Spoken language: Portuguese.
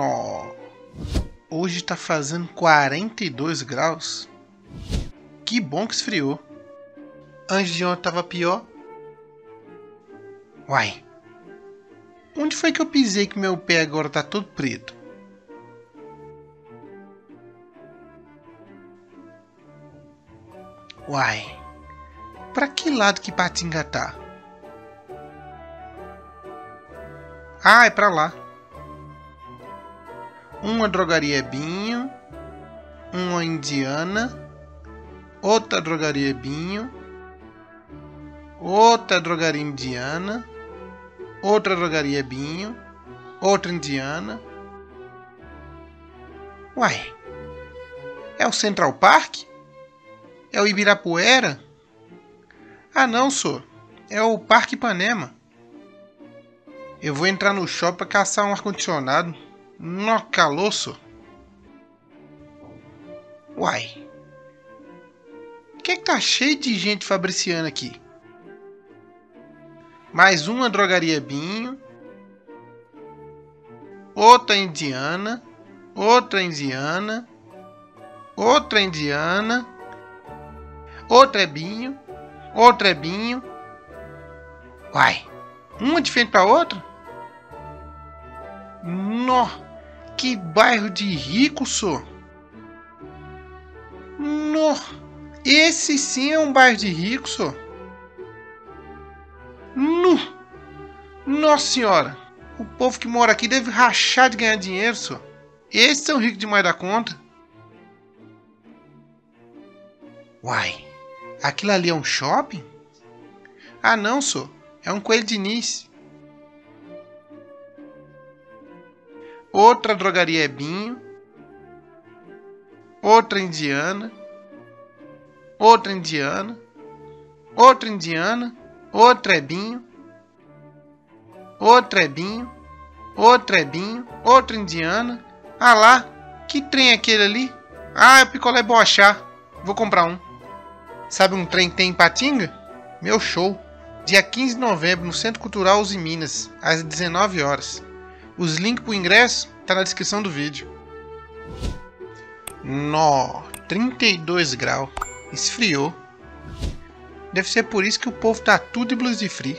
Mano, hoje tá fazendo 42 graus. Que bom que esfriou. Antes de ontem tava pior. Uai, onde foi que eu pisei que meu pé agora tá todo preto? Uai, pra que lado que Ipatinga tá? Ah, é pra lá. Uma drogaria é Binho, uma indiana, outra drogaria é Binho, outra drogaria indiana, outra drogaria é Binho, outra indiana. Uai, é o Central Park? É o Ibirapuera? Ah não, só. É o Parque Ipanema. Eu vou entrar no shopping pra caçar um ar-condicionado. Nó calor, só. Uai. Por que tá cheio de gente fabriciando aqui? Mais uma drogaria Binho. Outra indiana. Outra indiana. Outra indiana. Outro é Binho, outro é Binho. Uai, uma de frente pra outra? Nó, que bairro de rico, só. Nó, esse sim é um bairro de rico, só. Nu, nossa senhora, o povo que mora aqui deve rachar de ganhar dinheiro, só. Esses são ricos demais da conta. Uai. Aquilo ali é um shopping? Ah não, só. É um coelho de Nice. Outra drogaria é Binho. Outra indiana. Outra indiana. Outra indiana. Outra é Binho. Outra é Binho. Outra é Binho. Outra indiana. Ah lá. Que trem é aquele ali? Ah, é o picolé bochá. Vou comprar um. Sabe um trem que tem em Ipatinga? Meu show! Dia 15 de novembro no Centro Cultural Uzi Minas, às 19 horas. Os links pro ingresso tá na descrição do vídeo. Nó, 32 graus. Esfriou. Deve ser por isso que o povo tá tudo de blusa de frio.